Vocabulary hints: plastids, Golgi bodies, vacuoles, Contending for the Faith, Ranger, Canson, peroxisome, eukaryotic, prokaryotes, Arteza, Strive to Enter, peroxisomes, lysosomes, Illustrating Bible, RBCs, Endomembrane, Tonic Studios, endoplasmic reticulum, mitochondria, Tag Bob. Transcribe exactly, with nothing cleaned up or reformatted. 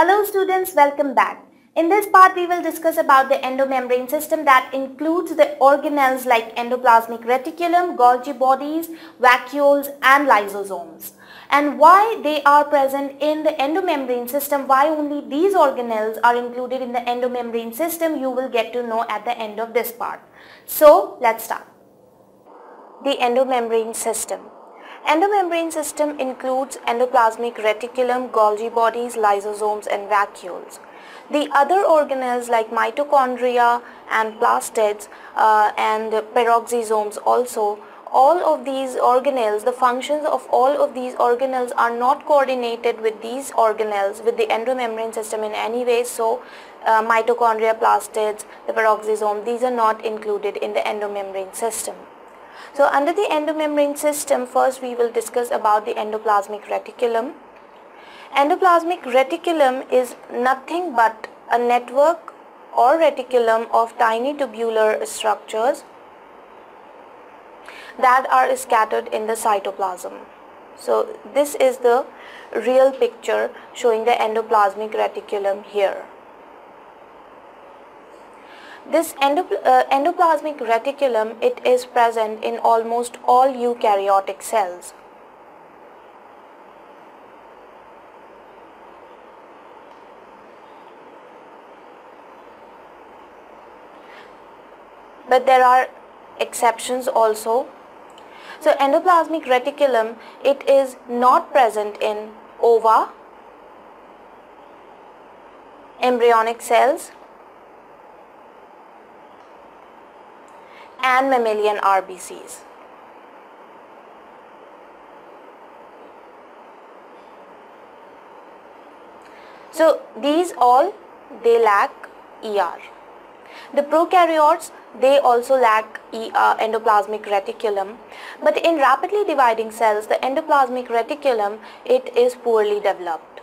Hello students, welcome back. In this part we will discuss about the endomembrane system that includes the organelles like endoplasmic reticulum, Golgi bodies, vacuoles and lysosomes. And why they are present in the endomembrane system, why only these organelles are included in the endomembrane system, you will get to know at the end of this part. So let's start. The endomembrane system. Endomembrane system includes endoplasmic reticulum, Golgi bodies, lysosomes and vacuoles. The other organelles like mitochondria and plastids uh, and peroxisomes also, all of these organelles, the functions of all of these organelles are not coordinated with these organelles, with the endomembrane system in any way. So uh, mitochondria, plastids, the peroxisome, these are not included in the endomembrane system. So under the endomembrane system, first we will discuss about the endoplasmic reticulum. Endoplasmic reticulum is nothing but a network or reticulum of tiny tubular structures that are scattered in the cytoplasm. So this is the real picture showing the endoplasmic reticulum here. This endopl uh, endoplasmic reticulum, it is present in almost all eukaryotic cells. But there are exceptions also. So endoplasmic reticulum, it is not present in ova, embryonic cells and mammalian R B Cs. So these all, they lack E R. The prokaryotes, they also lack E R, endoplasmic reticulum, but in rapidly dividing cells the endoplasmic reticulum, it is poorly developed.